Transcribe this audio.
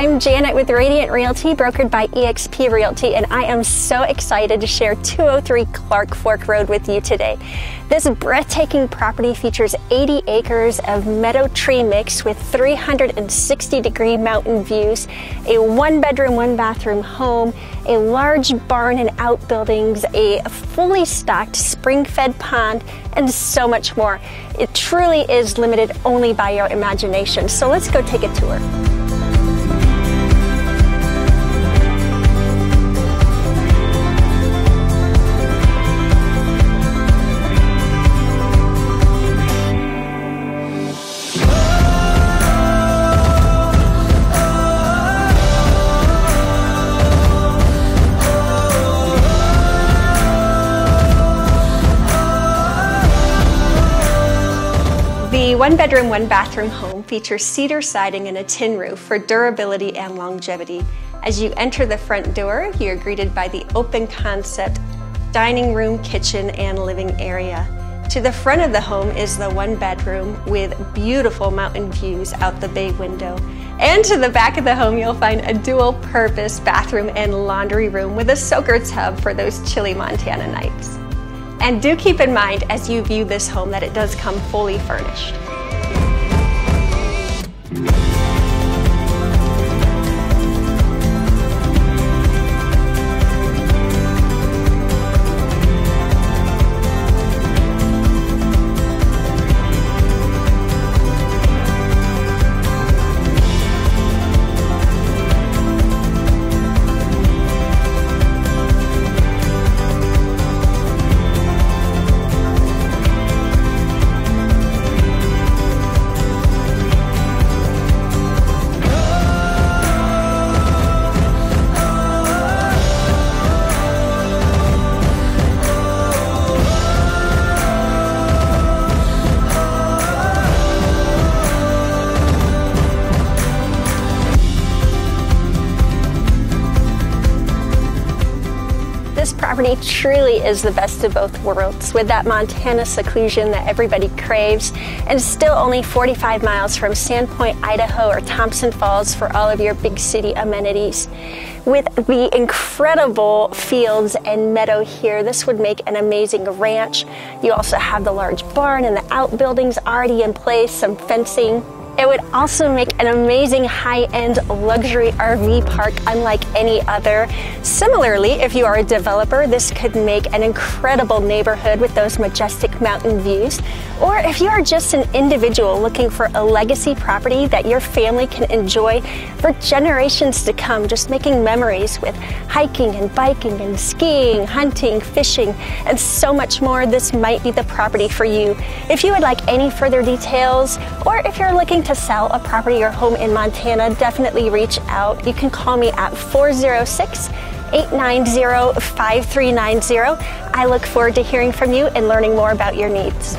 I'm Janet with Radiant Realty, brokered by eXp Realty, and I am so excited to share 203 Clark Fork Road with you today. This breathtaking property features 80 acres of meadow tree mix with 360-degree mountain views, a one-bedroom, one-bathroom home, a large barn and outbuildings, a fully stocked spring-fed pond, and so much more. It truly is limited only by your imagination. So let's go take a tour. The one-bedroom, one-bathroom home features cedar siding and a tin roof for durability and longevity. As you enter the front door, you're greeted by the open concept dining room, kitchen, and living area. To the front of the home is the one-bedroom with beautiful mountain views out the bay window. And to the back of the home, you'll find a dual-purpose bathroom and laundry room with a soaker tub for those chilly Montana nights. And do keep in mind as you view this home that it does come fully furnished. This property truly is the best of both worlds, with that Montana seclusion that everybody craves, and still only 45 miles from Sandpoint, Idaho, or Thompson Falls for all of your big city amenities. With the incredible fields and meadow here, this would make an amazing ranch. You also have the large barn and the outbuildings already in place, some fencing. It would also make an amazing high-end luxury RV park unlike any other. Similarly, if you are a developer, this could make an incredible neighborhood with those majestic mountain views. Or if you are just an individual looking for a legacy property that your family can enjoy for generations to come, just making memories with hiking and biking and skiing, hunting, fishing, and so much more, this might be the property for you. If you would like any further details, or if you're looking to sell a property or home in Montana, definitely reach out. You can call me at 406-890-5390. I look forward to hearing from you and learning more about your needs.